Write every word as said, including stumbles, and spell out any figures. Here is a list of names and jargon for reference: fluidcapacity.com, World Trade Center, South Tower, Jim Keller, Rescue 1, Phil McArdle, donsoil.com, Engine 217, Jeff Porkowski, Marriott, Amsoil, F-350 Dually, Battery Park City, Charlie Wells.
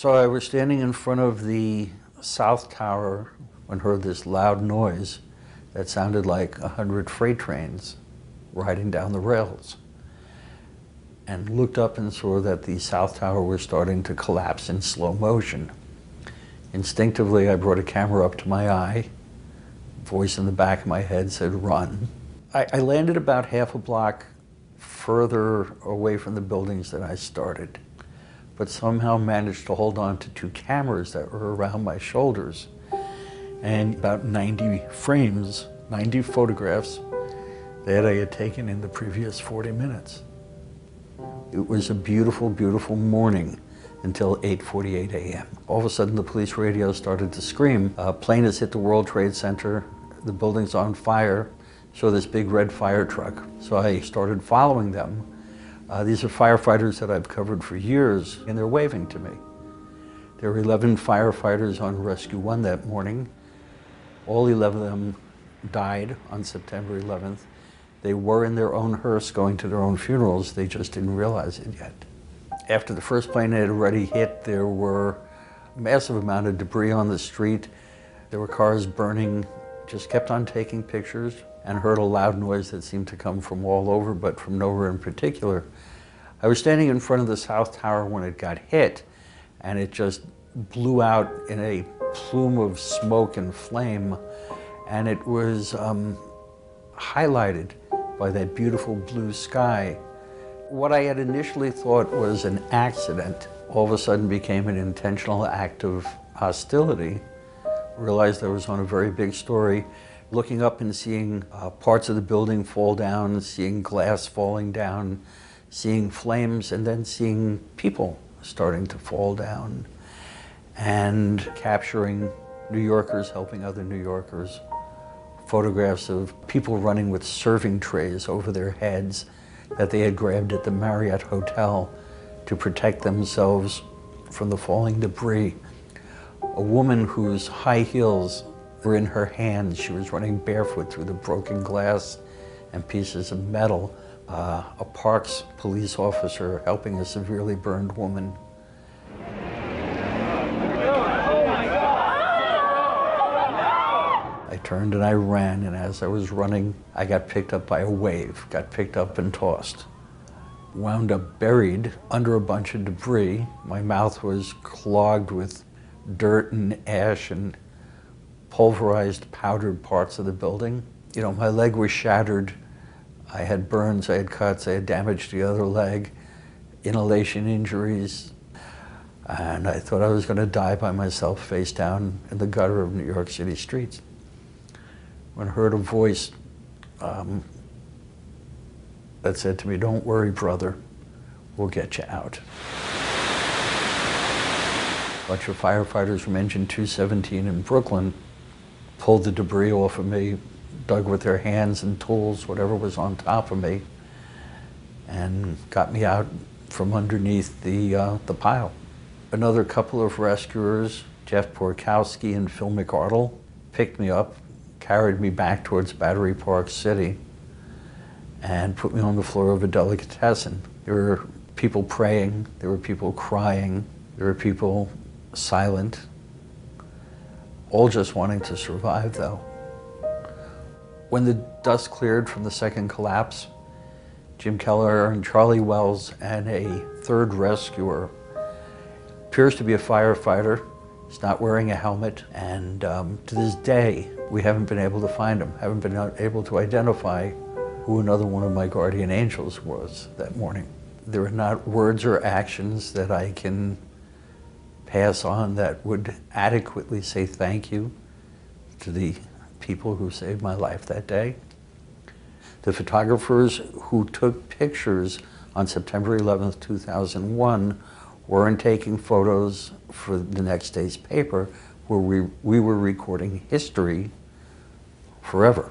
So I was standing in front of the South Tower and heard this loud noise that sounded like a hundred freight trains riding down the rails, and looked up and saw that the South Tower was starting to collapse in slow motion. Instinctively, I brought a camera up to my eye. A voice in the back of my head said, "Run." I, I landed about half a block further away from the buildings that I started, but somehow managed to hold on to two cameras that were around my shoulders. And about ninety frames, ninety photographs that I had taken in the previous forty minutes. It was a beautiful, beautiful morning until eight forty-eight a m All of a sudden, the police radio started to scream, a plane has hit the World Trade Center, the building's on fire, so this big red fire truck. So I started following them. Uh, these are firefighters that I've covered for years, and they're waving to me. There were eleven firefighters on Rescue one that morning. All eleven of them died on September eleventh. They were in their own hearse going to their own funerals. They just didn't realize it yet. After the first plane had already hit, there were a massive amount of debris on the street. There were cars burning, just kept on taking pictures, and heard a loud noise that seemed to come from all over, but from nowhere in particular. I was standing in front of the South Tower when it got hit, and it just blew out in a plume of smoke and flame, and it was um, highlighted by that beautiful blue sky. What I had initially thought was an accident all of a sudden became an intentional act of hostility. Realized I was on a very big story, looking up and seeing uh, parts of the building fall down, seeing glass falling down, seeing flames, and then seeing people starting to fall down, and capturing New Yorkers helping other New Yorkers, photographs of people running with serving trays over their heads that they had grabbed at the Marriott Hotel to protect themselves from the falling debris. A woman whose high heels were in her hands. She was running barefoot through the broken glass and pieces of metal. Uh, a parks police officer helping a severely burned woman. I turned and I ran, and as I was running, I got picked up by a wave, got picked up and tossed. Wound up buried under a bunch of debris. My mouth was clogged with dirt and ash and pulverized, powdered parts of the building. You know, my leg was shattered. I had burns, I had cuts, I had damage to the other leg, inhalation injuries, and I thought I was going to die by myself face down in the gutter of New York City streets. When I heard a voice um, that said to me, "Don't worry, brother, we'll get you out." A bunch of firefighters from Engine two seventeen in Brooklyn pulled the debris off of me, dug with their hands and tools, whatever was on top of me, and got me out from underneath the, uh, the pile. Another couple of rescuers, Jeff Porkowski and Phil McArdle, picked me up, carried me back towards Battery Park City, and put me on the floor of a delicatessen. There were people praying, there were people crying, there were people silent, all just wanting to survive, though. When the dust cleared from the second collapse, Jim Keller and Charlie Wells and a third rescuer, appears to be a firefighter, is not wearing a helmet, and um, to this day, we haven't been able to find him, haven't been able to identify who another one of my guardian angels was that morning. There are not words or actions that I can pass on that would adequately say thank you to the people who saved my life that day. The photographers who took pictures on September eleventh, two thousand one weren't taking photos for the next day's paper, where we, we were recording history forever.